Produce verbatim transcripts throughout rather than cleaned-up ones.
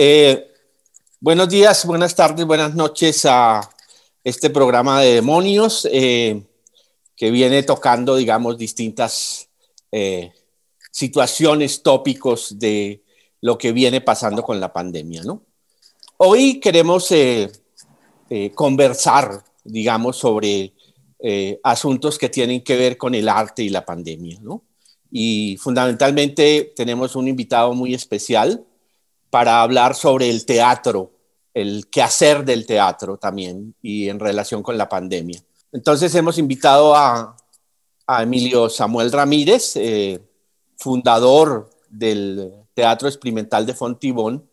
Eh, buenos días, buenas tardes, buenas noches a este programa de demonios eh, que viene tocando, digamos, distintas eh, situaciones, tópicos de lo que viene pasando con la pandemia, ¿no? Hoy queremos eh, eh, conversar, digamos, sobre eh, asuntos que tienen que ver con el arte y la pandemia, ¿no? Y fundamentalmente tenemos un invitado muy especial para hablar sobre el teatro, el quehacer del teatro también y en relación con la pandemia. Entonces hemos invitado a, a Emilio Samuel Ramírez, eh, fundador del Teatro Experimental de Fontibón,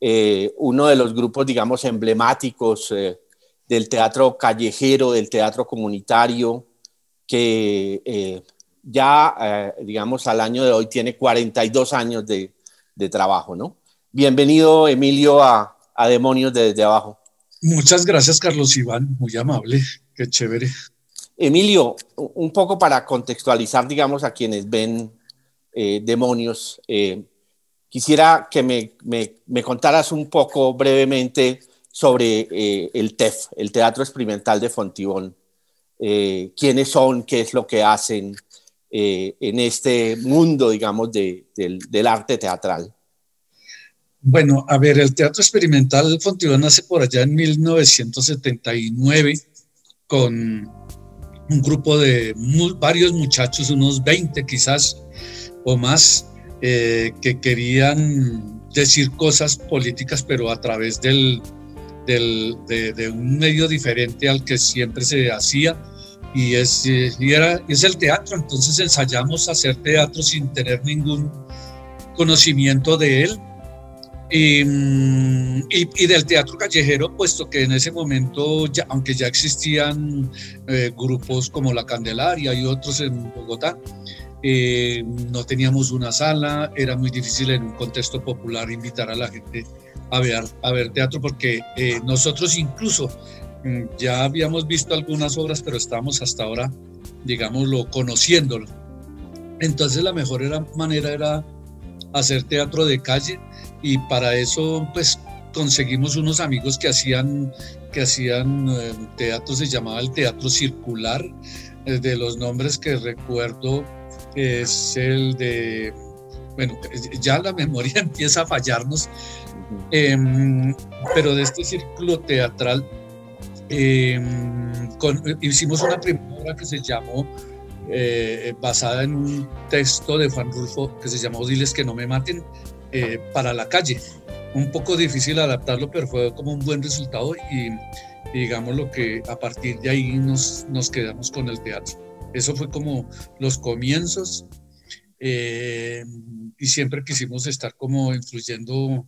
eh, uno de los grupos, digamos, emblemáticos eh, del teatro callejero, del teatro comunitario, que eh, ya, eh, digamos, al año de hoy tiene cuarenta y dos años de, de trabajo, ¿no? Bienvenido, Emilio, a, a Demonios desde abajo. Muchas gracias, Carlos Iván, muy amable, qué chévere. Emilio, un poco para contextualizar, digamos, a quienes ven eh, Demonios, eh, quisiera que me, me, me contaras un poco brevemente sobre eh, el T E F, el Teatro Experimental de Fontibón. Eh, ¿Quiénes son? ¿Qué es lo que hacen eh, en este mundo, digamos, de, del, del arte teatral? Bueno, a ver, el Teatro Experimental de Fontibón nace por allá en mil novecientos setenta y nueve con un grupo de muy, varios muchachos, unos veinte quizás o más, eh, que querían decir cosas políticas, pero a través del, del, de, de un medio diferente al que siempre se hacía, y es, y era, es el teatro. Entonces ensayamos hacer teatro sin tener ningún conocimiento de él. Y, y, y del teatro callejero, puesto que en ese momento, ya, aunque ya existían eh, grupos como La Candelaria y otros en Bogotá, eh, no teníamos una sala, era muy difícil en un contexto popular invitar a la gente a ver, a ver teatro, porque eh, nosotros incluso eh, ya habíamos visto algunas obras, pero estábamos hasta ahora, digámoslo, conociéndolo. Entonces la mejor era, manera era hacer teatro de calle, y para eso pues conseguimos unos amigos que hacían, que hacían eh, teatro, se llamaba el Teatro Circular. Eh, de los nombres que recuerdo es el de, bueno, ya la memoria empieza a fallarnos, eh, pero de este círculo teatral eh, con, hicimos una primera obra que se llamó, eh, basada en un texto de Juan Rulfo que se llamó Diles que no me maten, Eh, para la calle. Un poco difícil adaptarlo, pero fue como un buen resultado, y, y digamos lo que a partir de ahí nos, nos quedamos con el teatro. Eso fue como los comienzos, eh, y siempre quisimos estar como influyendo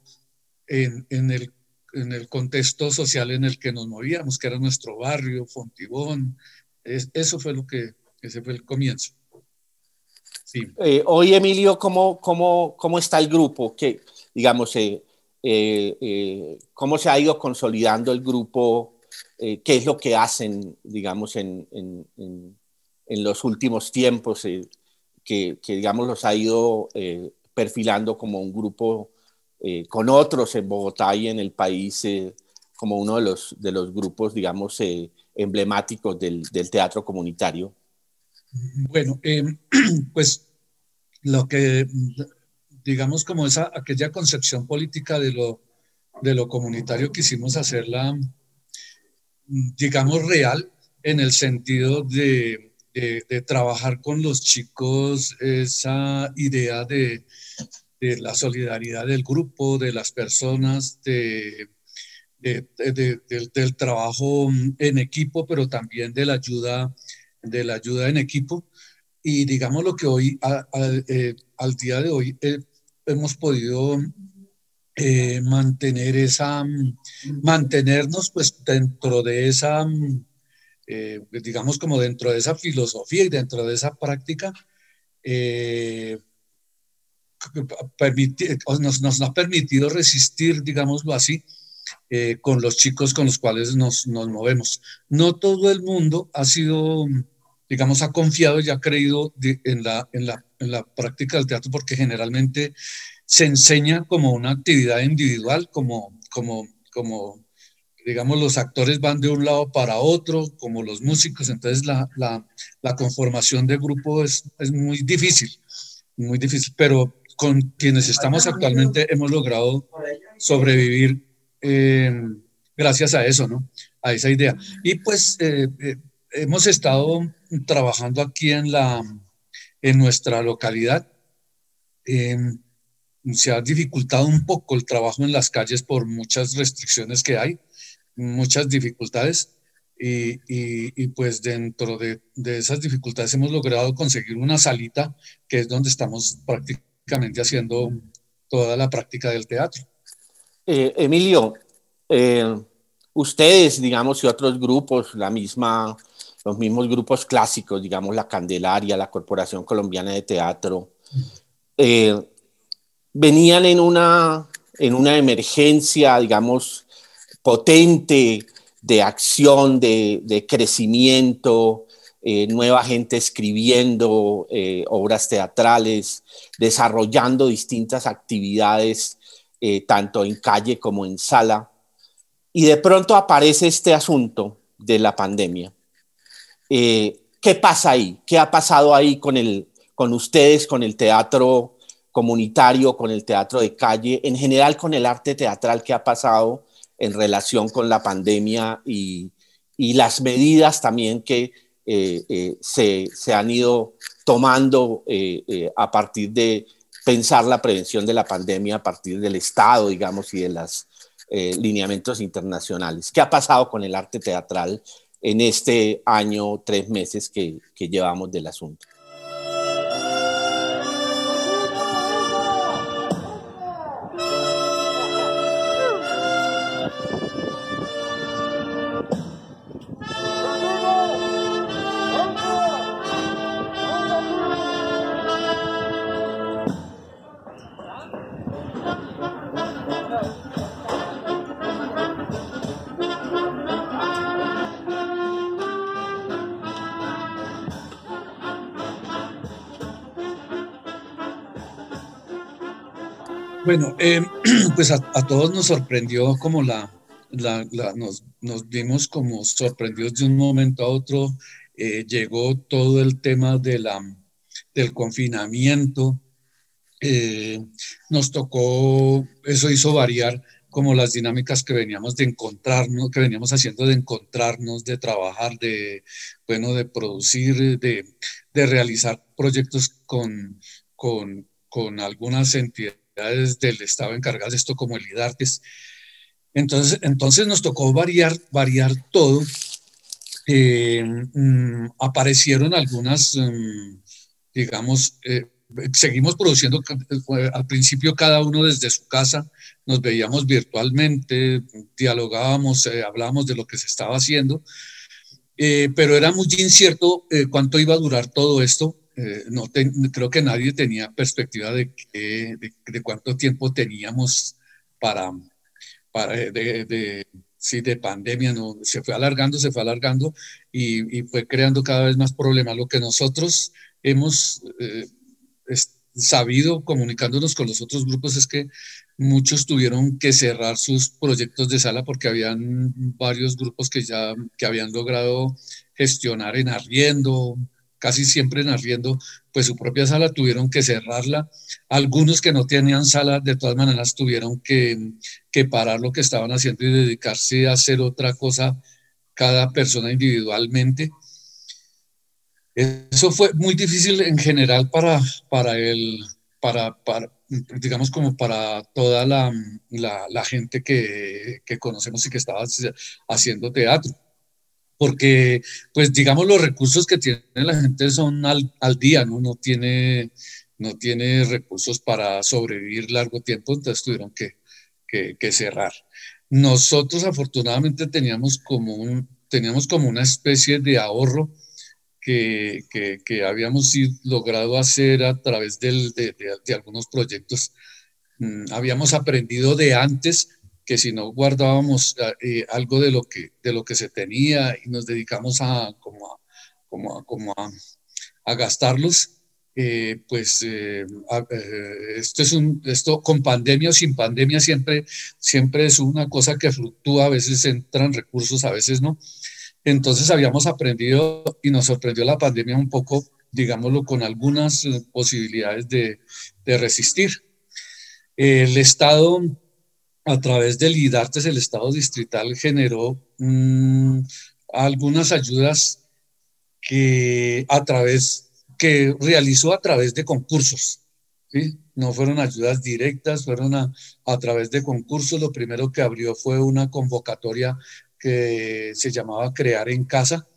en, en, el, en el contexto social en el que nos movíamos, que era nuestro barrio, Fontibón. Es, eso fue lo que, ese fue el comienzo. Sí. Eh, hoy, Emilio, ¿cómo, cómo, cómo está el grupo? ¿Qué, digamos, eh, eh, eh, ¿cómo se ha ido consolidando el grupo? Eh, ¿Qué es lo que hacen, digamos, en, en, en, en los últimos tiempos eh, que, que, digamos, los ha ido eh, perfilando como un grupo eh, con otros en Bogotá y en el país, eh, como uno de los, de los grupos, digamos, eh, emblemáticos del, del teatro comunitario? Bueno, eh, pues lo que, digamos, como esa, aquella concepción política de lo, de lo comunitario, quisimos hacerla, digamos, real, en el sentido de, de, de trabajar con los chicos esa idea de, de la solidaridad del grupo, de las personas, de, de, de, de, del, del trabajo en equipo, pero también de la ayuda de la ayuda en equipo. Y digamos lo que hoy, a, a, eh, al día de hoy, eh, hemos podido eh, mantener esa, mantenernos pues dentro de esa, eh, digamos como dentro de esa filosofía y dentro de esa práctica, eh, permite, nos, nos ha permitido resistir, digámoslo así, eh, con los chicos con los cuales nos, nos movemos. No todo el mundo ha sido, digamos, ha confiado y ha creído de, en, la, en, la, en la práctica del teatro, porque generalmente se enseña como una actividad individual, como, como, como digamos, los actores van de un lado para otro, como los músicos, entonces la, la, la conformación de grupo es, es muy difícil, muy difícil, pero con quienes estamos actualmente hemos logrado sobrevivir eh, gracias a eso, ¿no? A esa idea. Y pues eh, eh, hemos estado trabajando aquí en, la, en nuestra localidad, eh, se ha dificultado un poco el trabajo en las calles por muchas restricciones que hay, muchas dificultades y, y, y pues dentro de, de esas dificultades hemos logrado conseguir una salita que es donde estamos prácticamente haciendo toda la práctica del teatro. Eh, Emilio, eh, ustedes, digamos, y otros grupos, la misma, los mismos grupos clásicos, digamos, La Candelaria, la Corporación Colombiana de Teatro, eh, venían en una, en una emergencia, digamos, potente de acción, de, de crecimiento, eh, nueva gente escribiendo eh, obras teatrales, desarrollando distintas actividades, eh, tanto en calle como en sala. Y de pronto aparece este asunto de la pandemia. Eh, ¿Qué pasa ahí? ¿Qué ha pasado ahí con, el, con ustedes, con el teatro comunitario, con el teatro de calle, en general con el arte teatral que ha pasado en relación con la pandemia y, y las medidas también que eh, eh, se, se han ido tomando eh, eh, a partir de pensar la prevención de la pandemia a partir del Estado, digamos, y de los eh, lineamientos internacionales? ¿Qué ha pasado con el arte teatral en este año, tres meses que, que llevamos del asunto? Bueno, eh, pues a, a todos nos sorprendió como la, la, la nos, nos vimos como sorprendidos de un momento a otro. Eh, llegó todo el tema de la, del confinamiento, eh, nos tocó, eso hizo variar como las dinámicas que veníamos de encontrarnos, que veníamos haciendo de encontrarnos, de trabajar, de, bueno, de producir, de, de realizar proyectos con, con, con algunas entidades del Estado encargadas de esto, como el IDARTES. Entonces, entonces nos tocó variar, variar todo. Eh, mmm, aparecieron algunas, mmm, digamos, eh, seguimos produciendo al principio cada uno desde su casa, nos veíamos virtualmente, dialogábamos, eh, hablábamos de lo que se estaba haciendo, eh, pero era muy incierto eh, cuánto iba a durar todo esto. Eh, no te, creo que nadie tenía perspectiva de, que, de, de cuánto tiempo teníamos para, para de, de, sí, de pandemia, ¿no? Se fue alargando, se fue alargando y, y fue creando cada vez más problemas. Lo que nosotros hemos eh, es, sabido comunicándonos con los otros grupos es que muchos tuvieron que cerrar sus proyectos de sala porque habían varios grupos que ya que habían logrado gestionar en arriendo, casi siempre en arriendo, pues su propia sala tuvieron que cerrarla. Algunos que no tenían sala, de todas maneras, tuvieron que, que parar lo que estaban haciendo y dedicarse a hacer otra cosa cada persona individualmente. Eso fue muy difícil en general para, para, el, para, para digamos, como para toda la, la, la gente que, que conocemos y que estaba haciendo teatro. Porque, pues, digamos, los recursos que tiene la gente son al, al día, ¿no? No tiene, no tiene recursos para sobrevivir largo tiempo, entonces tuvieron que, que, que cerrar. Nosotros, afortunadamente, teníamos como, un, teníamos como una especie de ahorro que, que, que habíamos logrado hacer a través del, de, de, de algunos proyectos. Mm, habíamos aprendido de antes que si no guardábamos eh, algo de lo, que, de lo que se tenía y nos dedicamos a, como a, como a, como a, a gastarlos, Eh, pues eh, eh, esto es un, esto con pandemia o sin pandemia siempre, siempre es una cosa que fluctúa, a veces entran recursos, a veces no. Entonces habíamos aprendido y nos sorprendió la pandemia un poco, digámoslo, con algunas posibilidades de, de resistir. El Estado, a través del IDARTES, el Estado distrital generó mmm, algunas ayudas que a través que realizó a través de concursos, ¿sí? No fueron ayudas directas, fueron a, a través de concursos. Lo primero que abrió fue una convocatoria que se llamaba Crear en Casa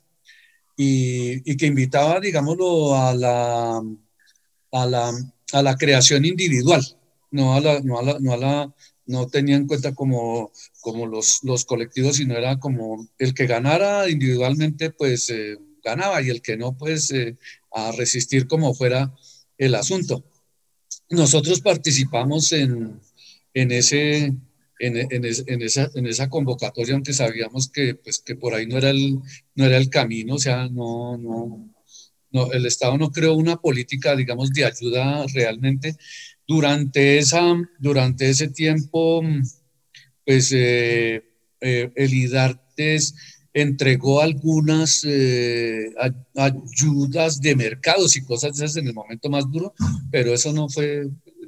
y, y que invitaba, digámoslo, a la, a la, a la creación individual, no, a la, no, a la, no, a la, no tenía en cuenta como, como los, los colectivos, sino era como el que ganara individualmente, pues eh, ganaba, y el que no, pues... Eh, a resistir como fuera el asunto. Nosotros participamos en, en, ese, en, en, es, en, esa, en esa convocatoria, aunque sabíamos que, pues, que por ahí no era el, no era el camino. O sea, no, no, no, el Estado no creó una política, digamos, de ayuda realmente. Durante, esa, durante ese tiempo, pues eh, eh, el IDARTES entregó algunas eh, ayudas de mercados y cosas esas en el momento más duro, pero eso no fue,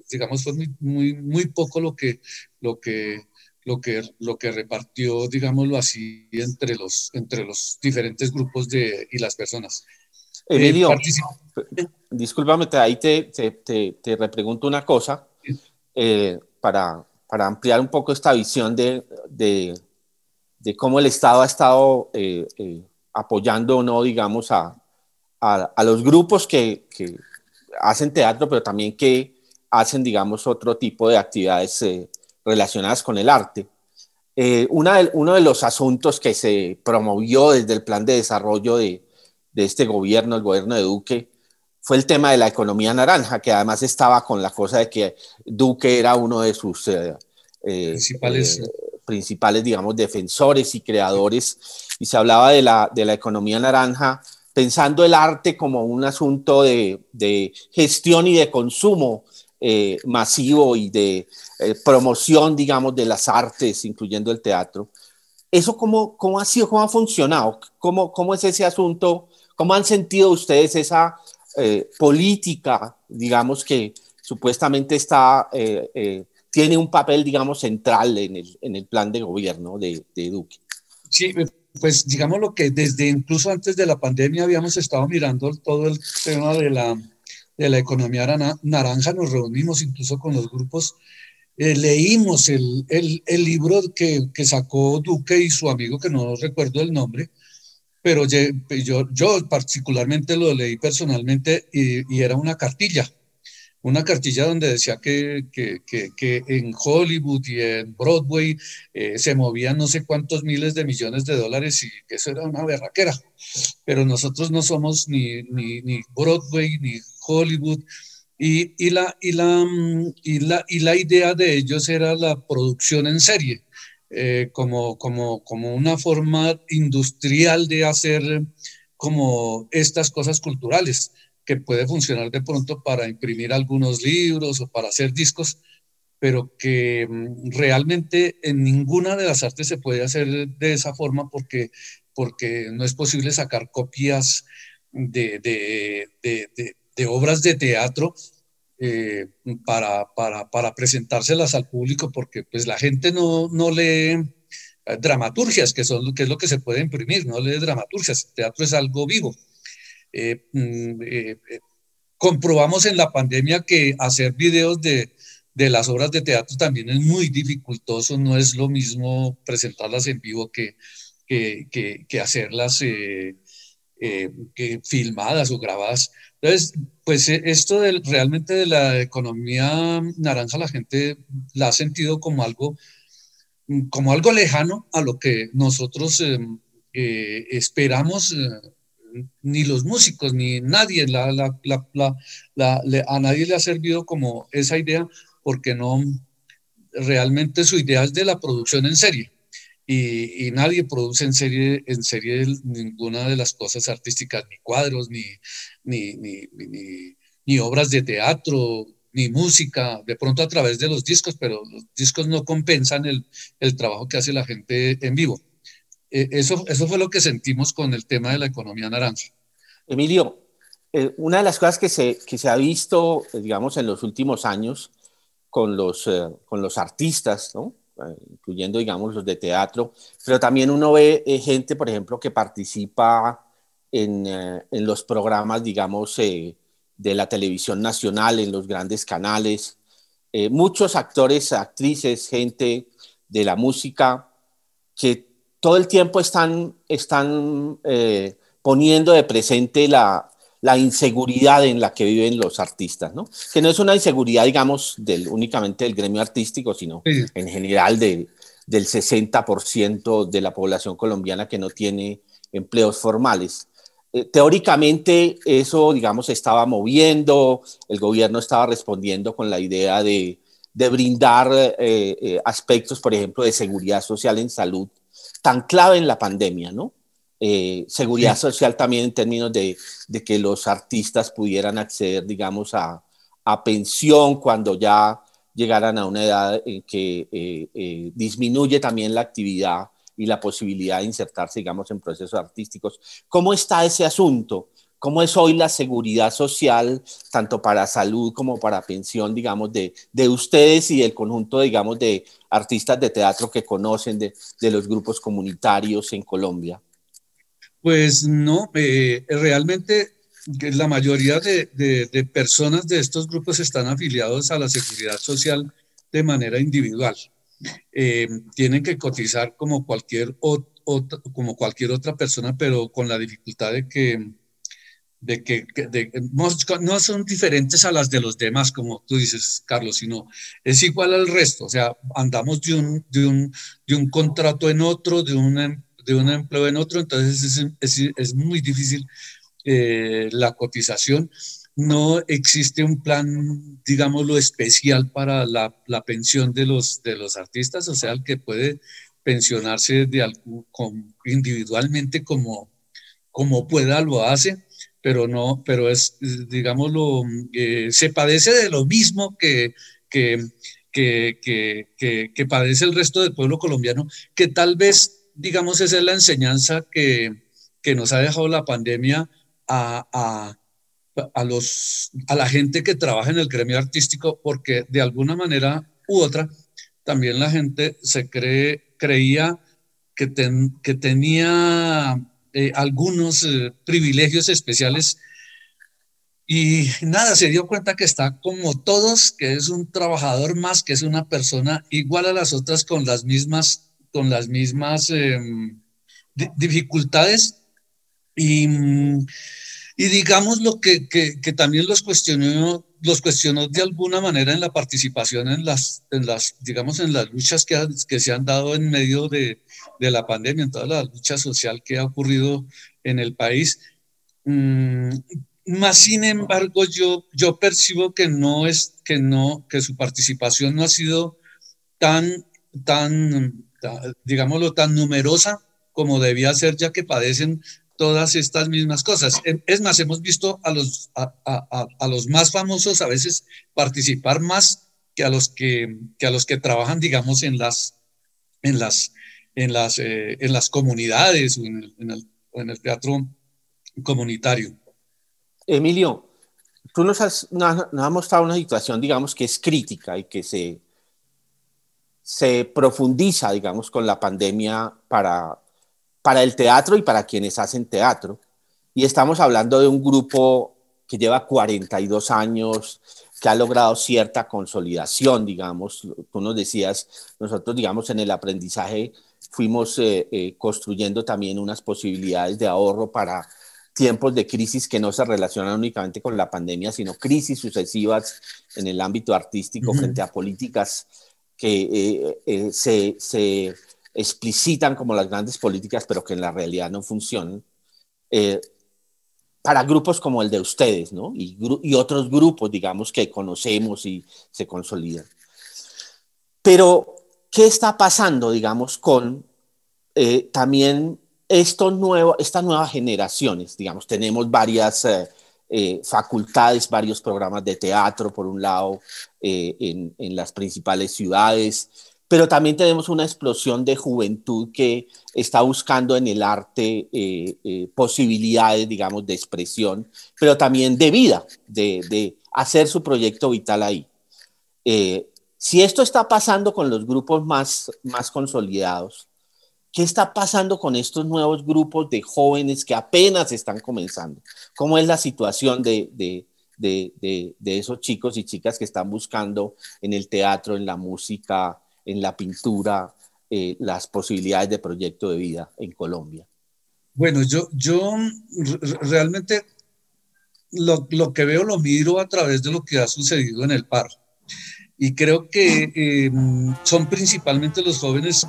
digamos, fue muy, muy, muy poco lo que, lo, que, lo, que, lo que repartió, digámoslo así, entre los, entre los diferentes grupos de, y las personas. Emilio, eh, discúlpame, ahí te, te, te, te repregunto una cosa, eh, para, para ampliar un poco esta visión de... de de cómo el Estado ha estado eh, eh, apoyando o no, digamos, a, a, a los grupos que, que hacen teatro, pero también que hacen, digamos, otro tipo de actividades eh, relacionadas con el arte. Eh, una de, uno de los asuntos que se promovió desde el plan de desarrollo de, de este gobierno, el gobierno de Duque, fue el tema de la economía naranja, que además estaba con la cosa de que Duque era uno de sus... Eh, eh, principales... Eh, principales, digamos, defensores y creadores, y se hablaba de la, de la economía naranja, pensando el arte como un asunto de, de gestión y de consumo eh, masivo y de eh, promoción, digamos, de las artes, incluyendo el teatro. ¿Eso cómo, cómo ha sido, cómo ha funcionado? ¿Cómo, cómo es ese asunto? ¿Cómo han sentido ustedes esa eh, política, digamos, que supuestamente está... Eh, eh, tiene un papel, digamos, central en el, en el plan de gobierno de, de Duque? Sí, pues digamos lo que desde incluso antes de la pandemia habíamos estado mirando todo el tema de la, de la economía naranja. Nos reunimos incluso con los grupos, eh, leímos el, el, el libro que, que sacó Duque y su amigo, que no recuerdo el nombre, pero yo, yo particularmente lo leí personalmente y, y era una cartilla. Una cartilla donde decía que, que, que, que en Hollywood y en Broadway eh, se movían no sé cuántos miles de millones de dólares y que eso era una berraquera. Pero nosotros no somos ni, ni, ni Broadway ni Hollywood. Y, y, la, y, la, y, la, y la idea de ellos era la producción en serie, eh, como, como, como una forma industrial de hacer como estas cosas culturales, que puede funcionar de pronto para imprimir algunos libros o para hacer discos, pero que realmente en ninguna de las artes se puede hacer de esa forma porque, porque no es posible sacar copias de, de, de, de, de obras de teatro eh, para, para, para presentárselas al público, porque pues, la gente no, no lee dramaturgias, que, son, que es lo que se puede imprimir, no lee dramaturgias. El teatro es algo vivo. Eh, eh, eh, comprobamos en la pandemia que hacer videos de, de las obras de teatro también es muy dificultoso. No es lo mismo presentarlas en vivo que, que, que, que hacerlas eh, eh, que filmadas o grabadas. Entonces, pues esto del, realmente de la economía naranja, la gente la ha sentido como algo, como algo lejano a lo que nosotros eh, eh, esperamos eh, ni los músicos, ni nadie, la, la, la, la, la, le, a nadie le ha servido como esa idea, porque no, realmente su idea es de la producción en serie, y, y nadie produce en serie, en serie ninguna de las cosas artísticas, ni cuadros, ni, ni, ni, ni, ni obras de teatro, ni música, de pronto a través de los discos, pero los discos no compensan el, el trabajo que hace la gente en vivo. Eh, eso, eso fue lo que sentimos con el tema de la economía naranja. Emilio, eh, una de las cosas que se, que se ha visto, digamos, en los últimos años con los, eh, con los artistas, ¿no? eh, incluyendo, digamos, los de teatro, pero también uno ve eh, gente, por ejemplo, que participa en, eh, en los programas, digamos, eh, de la televisión nacional, en los grandes canales, eh, muchos actores, actrices, gente de la música que todo el tiempo están, están eh, poniendo de presente la, la inseguridad en la que viven los artistas, ¿no? Que no es una inseguridad, digamos, del, únicamente del gremio artístico, sino sí, en general de, del sesenta por ciento de la población colombiana que no tiene empleos formales. Eh, teóricamente eso, digamos, se estaba moviendo, el gobierno estaba respondiendo con la idea de, de brindar eh, eh, aspectos, por ejemplo, de seguridad social en salud, tan clave en la pandemia, ¿no? Eh, seguridad sí. social también en términos de, de que los artistas pudieran acceder, digamos, a, a pensión cuando ya llegaran a una edad en que eh, eh, disminuye también la actividad y la posibilidad de insertarse, digamos, en procesos artísticos. ¿Cómo está ese asunto? ¿Cómo es hoy la seguridad social, tanto para salud como para pensión, digamos, de, de ustedes y del conjunto, digamos, de artistas de teatro que conocen de, de los grupos comunitarios en Colombia? Pues no, eh, realmente la mayoría de, de, de personas de estos grupos están afiliados a la seguridad social de manera individual. Eh, tienen que cotizar como cualquier, ot, ot, como cualquier otra persona, pero con la dificultad de que de que de, no son diferentes a las de los demás, como tú dices, Carlos, sino es igual al resto. O sea, andamos de un, de un, de un contrato en otro, de un, de un empleo en otro, entonces es, es, es muy difícil eh, la cotización. No existe un plan, digámoslo, especial para la, la pensión de los, de los artistas, o sea, el que puede pensionarse de algún, con, individualmente como, como pueda lo hace. Pero no, pero es, digámoslo, eh, se padece de lo mismo que, que, que, que, que, que padece el resto del pueblo colombiano, que tal vez, digamos, esa es la enseñanza que, que nos ha dejado la pandemia a, a, a, los, a la gente que trabaja en el gremio artístico, porque de alguna manera u otra, también la gente se cree, creía que, ten, que tenía... Eh, algunos eh, privilegios especiales y nada, se dio cuenta que está como todos, que es un trabajador más, que es una persona igual a las otras con las mismas, con las mismas eh, dificultades y, y digamos lo que, que, que también los cuestionó, los cuestionó de alguna manera en la participación en las, en las digamos, en las luchas que, ha, que se han dado en medio de, de la pandemia, en toda la lucha social que ha ocurrido en el país. Mm, más sin embargo, yo, yo percibo que no es, que no, que su participación no ha sido tan, tan, tan digámoslo, tan numerosa como debía ser, ya que padecen todas estas mismas cosas. Es más, hemos visto a los, a, a, a los más famosos a veces participar más que a los que, que, a los que trabajan, digamos, en las, en las, en las, eh, en las comunidades o en el, en, el, en el teatro comunitario. Emilio, tú nos has, nos has mostrado una situación, digamos, que es crítica y que se, se profundiza, digamos, con la pandemia para... para el teatro y para quienes hacen teatro. Y estamos hablando de un grupo que lleva cuarenta y dos años, que ha logrado cierta consolidación, digamos. Tú nos decías, nosotros, digamos, en el aprendizaje fuimos eh, eh, construyendo también unas posibilidades de ahorro para tiempos de crisis que no se relacionan únicamente con la pandemia, sino crisis sucesivas en el ámbito artístico uh-huh. frente a políticas que eh, eh, se... se explicitan como las grandes políticas, pero que en la realidad no funcionan. Eh, para grupos como el de ustedes, ¿no? Y, y otros grupos, digamos, que conocemos y se consolidan. Pero, ¿qué está pasando, digamos, con eh, también estos nuevos, estas nuevas generaciones? Digamos, tenemos varias eh, eh, facultades, varios programas de teatro, por un lado, eh, en, en las principales ciudades, pero también tenemos una explosión de juventud que está buscando en el arte eh, eh, posibilidades, digamos, de expresión, pero también de vida, de, de hacer su proyecto vital ahí. Eh, si esto está pasando con los grupos más, más consolidados, ¿qué está pasando con estos nuevos grupos de jóvenes que apenas están comenzando? ¿Cómo es la situación de, de, de, de, de esos chicos y chicas que están buscando en el teatro, en la música, en la pintura, eh, las posibilidades de proyecto de vida en Colombia? Bueno, yo, yo realmente lo, lo que veo lo miro a través de lo que ha sucedido en el paro. Y creo que eh, son principalmente los jóvenes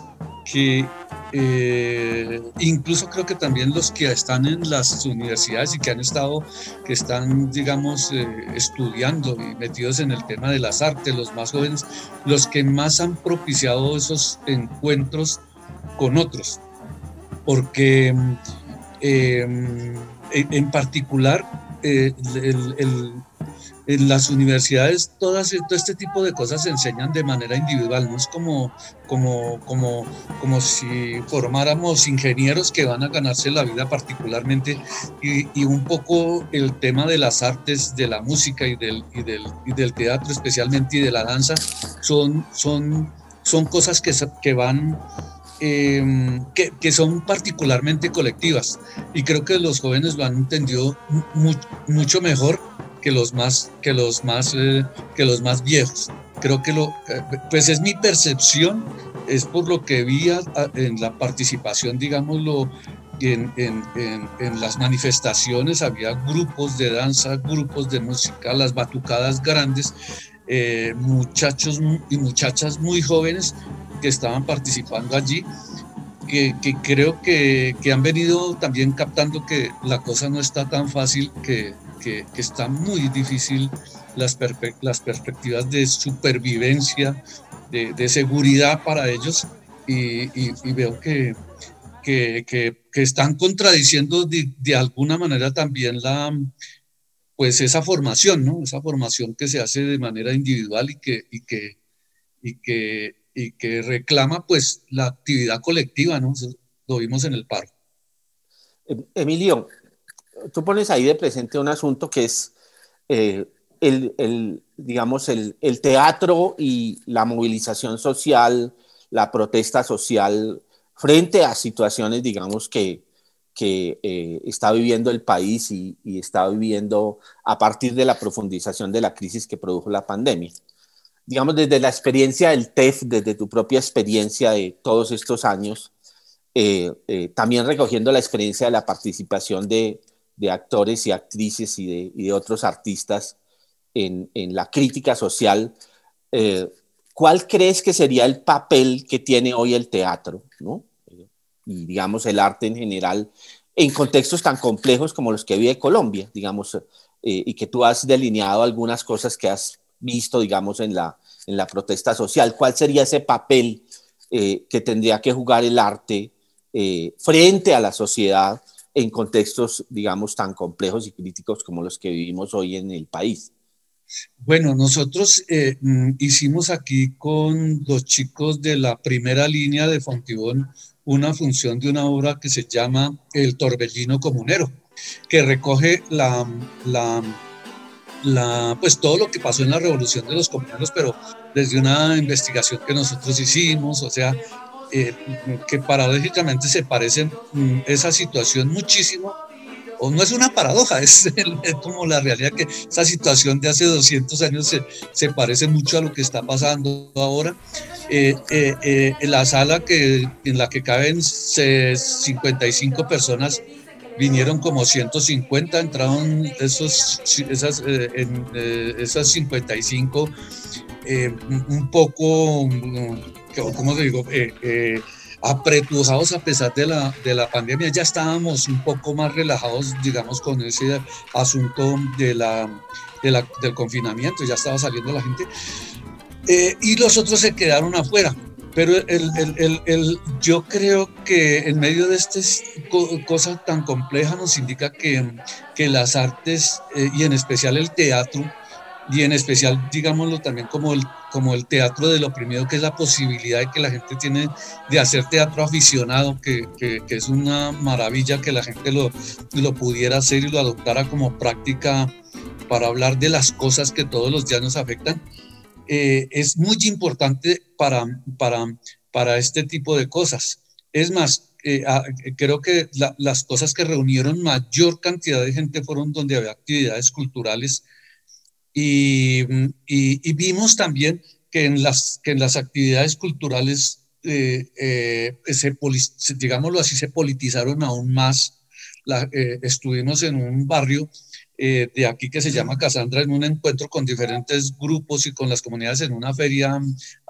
que, eh, incluso creo que también los que están en las universidades y que han estado, que están, digamos, eh, estudiando y metidos en el tema de las artes, los más jóvenes, los que más han propiciado esos encuentros con otros. Porque eh, en, en particular, eh, el... el en las universidades todas, todo este tipo de cosas se enseñan de manera individual, no es como, como, como, como si formáramos ingenieros que van a ganarse la vida particularmente, y, y un poco el tema de las artes, de la música y del, y del, y del teatro especialmente y de la danza son, son, son cosas que, que van... Eh, que, que son particularmente colectivas, y creo que los jóvenes lo han entendido mu mucho mejor que los más que los más eh, que los más viejos. Creo que lo eh, pues es mi percepción, es por lo que vi a, a, en la participación, digámoslo, en, en, en, en las manifestaciones. Había grupos de danza, grupos de música, las batucadas grandes, eh, muchachos y muchachas muy jóvenes que estaban participando allí, que, que creo que, que han venido también captando que la cosa no está tan fácil, que, que, que está muy difícil las, perpe las perspectivas de supervivencia, de, de seguridad para ellos, y, y, y veo que, que, que, que están contradiciendo de, de alguna manera también la... pues esa formación, ¿no? Esa formación que se hace de manera individual y que... Y que, y que y que reclama pues la actividad colectiva, ¿no? Lo vimos en el paro. Emilio, tú pones ahí de presente un asunto que es eh, el, el, digamos, el, el teatro y la movilización social, la protesta social frente a situaciones, digamos, que, que eh, está viviendo el país y, y está viviendo a partir de la profundización de la crisis que produjo la pandemia. Digamos, desde la experiencia del T E F, desde tu propia experiencia de todos estos años, eh, eh, también recogiendo la experiencia de la participación de, de actores y actrices y de, y de otros artistas en, en la crítica social, eh, ¿cuál crees que sería el papel que tiene hoy el teatro, ¿no? Y, digamos, el arte en general, en contextos tan complejos como los que vive Colombia, digamos, eh, y que tú has delineado algunas cosas que has visto, digamos, en la, en la protesta social? ¿Cuál sería ese papel eh, que tendría que jugar el arte eh, frente a la sociedad en contextos, digamos, tan complejos y críticos como los que vivimos hoy en el país? Bueno, nosotros eh, hicimos aquí con los chicos de la primera línea de Fontibón una función de una obra que se llama El Torbellino Comunero, que recoge la... la La, pues todo lo que pasó en la revolución de los comuneros, pero desde una investigación que nosotros hicimos, o sea, eh, que paradójicamente se parece mm, esa situación muchísimo, o no es una paradoja, es, es como la realidad, que esa situación de hace doscientos años se, se parece mucho a lo que está pasando ahora. Eh, eh, eh, la sala que, en la que caben se, cincuenta y cinco personas, vinieron como ciento cincuenta, entraron esos, esas, eh, en, eh, esas cincuenta y cinco, eh, un poco, ¿cómo te digo? Eh, eh, apretujados a pesar de la, de la pandemia. Ya estábamos un poco más relajados, digamos, con ese asunto de la, de la, del confinamiento, ya estaba saliendo la gente, eh, y los otros se quedaron afuera. Pero el, el, el, el, yo creo que en medio de estas cosas tan complejas nos indica que, que las artes, eh, y en especial el teatro, y en especial, digámoslo también, como el, como el teatro del oprimido, que es la posibilidad que la gente tiene de hacer teatro aficionado, que, que, que es una maravilla que la gente lo, lo pudiera hacer y lo adoptara como práctica para hablar de las cosas que todos los días nos afectan, eh, es muy importante para, para, para este tipo de cosas. Es más, eh, creo que la, las cosas que reunieron mayor cantidad de gente fueron donde había actividades culturales. Y, y, y vimos también que en las, que en las actividades culturales, eh, eh, se, digámoslo así, se politizaron aún más. La, eh, estuvimos en un barrio eh, de aquí que se llama Casandra, en un encuentro con diferentes grupos y con las comunidades, en una feria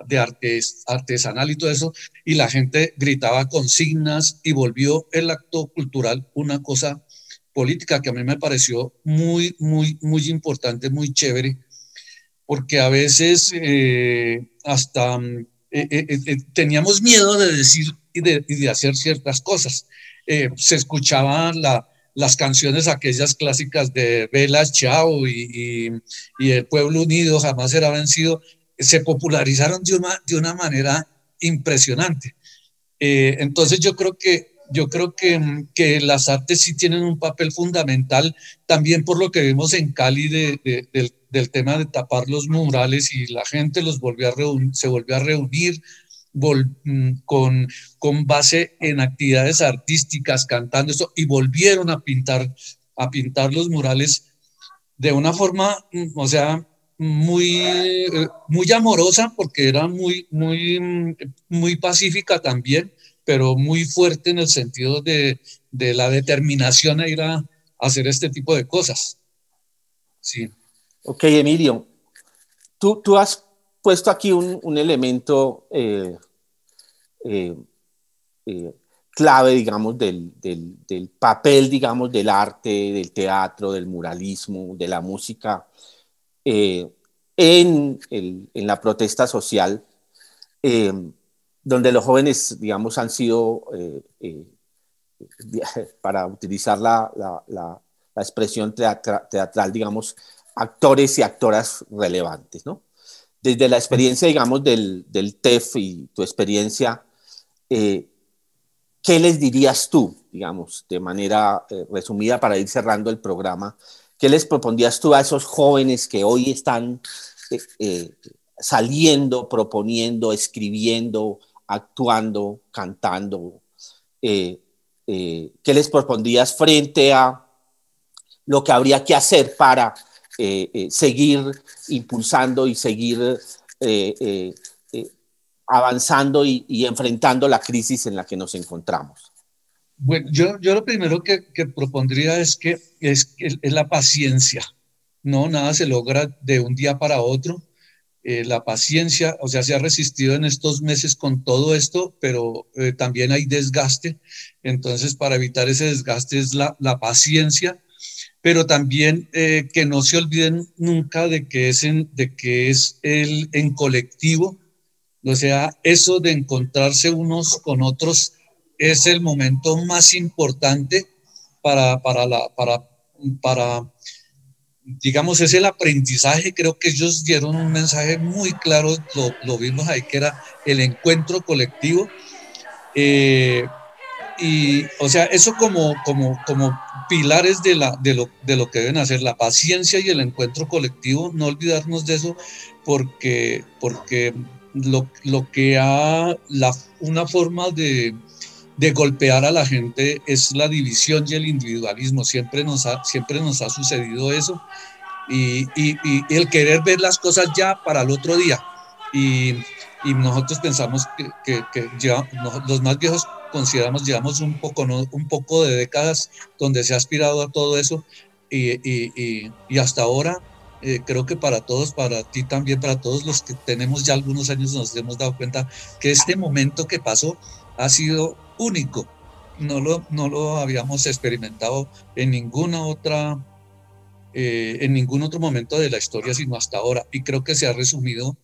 de artes, artesanal y todo eso, y la gente gritaba consignas y volvió el acto cultural una cosa política, que a mí me pareció muy, muy, muy importante, muy chévere, porque a veces eh, hasta eh, eh, eh, teníamos miedo de decir y de, y de hacer ciertas cosas. Eh, se escuchaban la, las canciones aquellas clásicas de Bella Chao y, y, y El Pueblo Unido Jamás Será Vencido, se popularizaron de una, de una manera impresionante. Eh, entonces yo creo que Yo creo que, que las artes sí tienen un papel fundamental, también por lo que vimos en Cali de, de, del, del tema de tapar los murales, y la gente los volvió a reunir, se volvió a reunir vol, con, con base en actividades artísticas, cantando esto, y volvieron a pintar, a pintar los murales de una forma, o sea, muy, muy amorosa, porque era muy, muy, muy pacífica también, pero muy fuerte en el sentido de, de la determinación a ir a, a hacer este tipo de cosas. Sí. Ok, Emilio, tú, tú has puesto aquí un, un elemento eh, eh, eh, clave, digamos, del, del, del papel, digamos, del arte, del teatro, del muralismo, de la música, eh, en, el, en la protesta social, eh, donde los jóvenes, digamos, han sido, eh, eh, para utilizar la, la, la, la expresión teatra, teatral, digamos, actores y actoras relevantes, ¿no? Desde la experiencia, digamos, del, del T E F y tu experiencia, eh, ¿qué les dirías tú, digamos, de manera eh, resumida para ir cerrando el programa? ¿Qué les propondrías tú a esos jóvenes que hoy están eh, eh, saliendo, proponiendo, escribiendo, actuando, cantando? eh, eh, ¿Qué les propondrías frente a lo que habría que hacer para eh, eh, seguir impulsando y seguir eh, eh, eh, avanzando y, y enfrentando la crisis en la que nos encontramos? Bueno, yo, yo lo primero que, que propondría es que es, es la paciencia. No, nada se logra de un día para otro. Eh, la paciencia, o sea, se ha resistido en estos meses con todo esto, pero eh, también hay desgaste. Entonces, para evitar ese desgaste es la, la paciencia, pero también eh, que no se olviden nunca de que es en, de que es el, en colectivo. O sea, eso de encontrarse unos con otros es el momento más importante para, para la... Para, para, digamos, es el aprendizaje. Creo que ellos dieron un mensaje muy claro, lo, lo vimos ahí, que era el encuentro colectivo. Eh, y, o sea, eso como, como, como pilares de, la, de, lo, de lo que deben hacer, la paciencia y el encuentro colectivo, no olvidarnos de eso, porque, porque lo, lo que ha, la, una forma de... de golpear a la gente es la división y el individualismo. Siempre nos ha, siempre nos ha sucedido eso, y, y, y el querer ver las cosas ya para el otro día. Y, y nosotros pensamos que, que, que llevamos, los más viejos consideramos, llevamos un poco, ¿no?, un poco de décadas donde se ha aspirado a todo eso, y, y, y, y hasta ahora eh, creo que para todos, para ti también, para todos los que tenemos ya algunos años, nos hemos dado cuenta que este momento que pasó ha sido único. No lo, no lo habíamos experimentado en ninguna otra, eh, en ningún otro momento de la historia, sino hasta ahora. Y creo que se ha resumido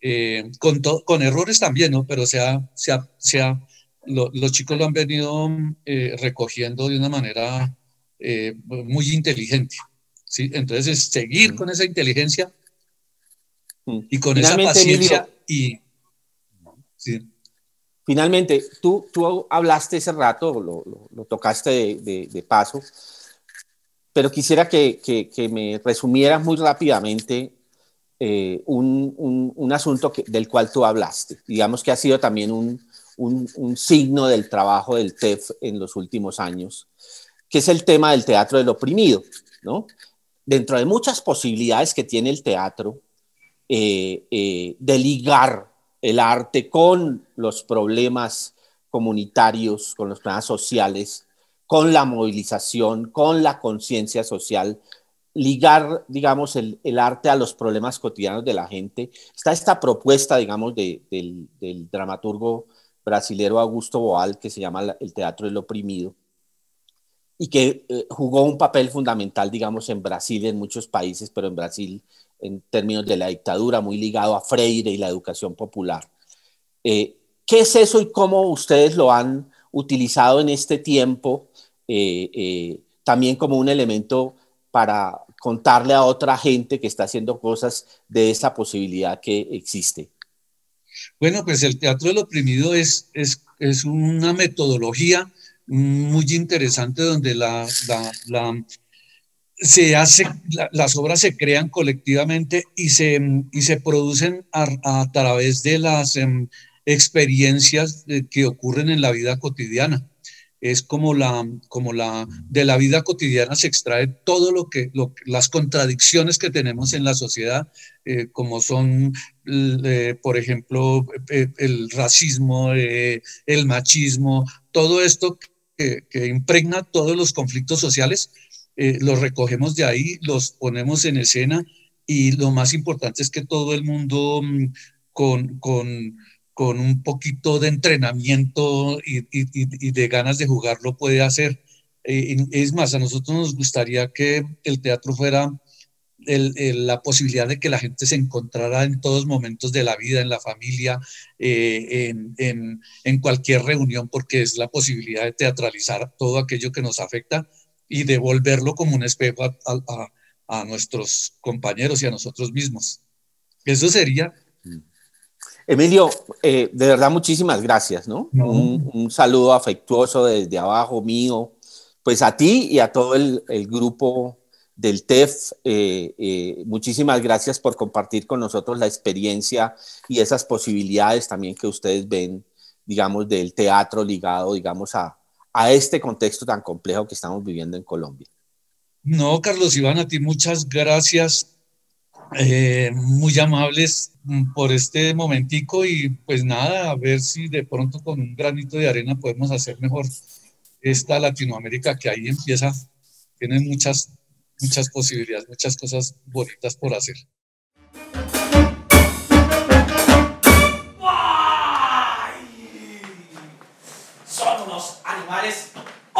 eh, con, con errores también, ¿no? Pero se ha, se ha, se ha, lo, los chicos lo han venido eh, recogiendo de una manera eh, muy inteligente, ¿sí? Entonces, seguir con esa inteligencia y con Finalmente, esa paciencia y... Sí. Finalmente, tú, tú hablaste ese rato, lo, lo, lo tocaste de, de, de paso, pero quisiera que, que, que me resumieras muy rápidamente eh, un, un, un asunto que, del cual tú hablaste. Digamos que ha sido también un, un, un signo del trabajo del T E F en los últimos años, que es el tema del teatro del oprimido, ¿no? Dentro de muchas posibilidades que tiene el teatro eh, eh, de ligar el arte con los problemas comunitarios, con los problemas sociales, con la movilización, con la conciencia social, ligar, digamos, el, el arte a los problemas cotidianos de la gente. Está esta propuesta, digamos, de, del, del dramaturgo brasilero Augusto Boal, que se llama El Teatro del Oprimido, y que eh, jugó un papel fundamental, digamos, en Brasil, en muchos países, pero en Brasil, en términos de la dictadura, muy ligado a Freire y la educación popular. Eh, ¿Qué es eso y cómo ustedes lo han utilizado en este tiempo? Eh, eh, también como un elemento para contarle a otra gente que está haciendo cosas de esa posibilidad que existe. Bueno, pues el teatro del oprimido es, es, es una metodología muy interesante donde la... la, la Se hace, la, las obras se crean colectivamente y se, y se producen a, a través de las em, experiencias de, que ocurren en la vida cotidiana. Es como la, como la, de la vida cotidiana se extrae todo lo que, lo, las contradicciones que tenemos en la sociedad, eh, como son, eh, por ejemplo, eh, el racismo, eh, el machismo, todo esto que, que impregna todos los conflictos sociales. Eh, los recogemos de ahí, los ponemos en escena y lo más importante es que todo el mundo con, con, con un poquito de entrenamiento y, y, y de ganas de jugar lo puede hacer. Eh, es más, a nosotros nos gustaría que el teatro fuera el, el, la posibilidad de que la gente se encontrara en todos momentos de la vida, en la familia, eh, en, en, en cualquier reunión, porque es la posibilidad de teatralizar todo aquello que nos afecta y devolverlo como un espejo a, a, a nuestros compañeros y a nosotros mismos. Eso sería. Emilio, eh, de verdad muchísimas gracias, ¿no? No. Un, un saludo afectuoso desde abajo mío, pues a ti y a todo el, el grupo del T E F. Eh, eh, muchísimas gracias por compartir con nosotros la experiencia y esas posibilidades también que ustedes ven, digamos, del teatro ligado, digamos, a a este contexto tan complejo que estamos viviendo en Colombia. No, Carlos Iván, a ti muchas gracias, eh, muy amables por este momentico y pues nada, a ver si de pronto con un granito de arena podemos hacer mejor esta Latinoamérica que ahí empieza, tiene muchas, muchas posibilidades, muchas cosas bonitas por hacer.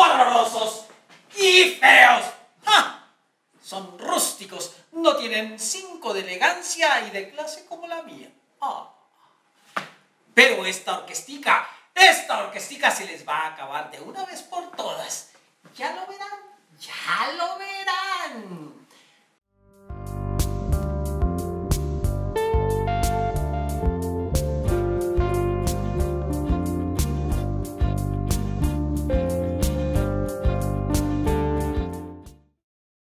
Horrorosos y feos. ¡Ja! Son rústicos, no tienen cinco de elegancia y de clase como la mía. ¡Ah! Pero esta orquestica, esta orquestica se les va a acabar de una vez por todas. Ya lo verán, ya lo verán.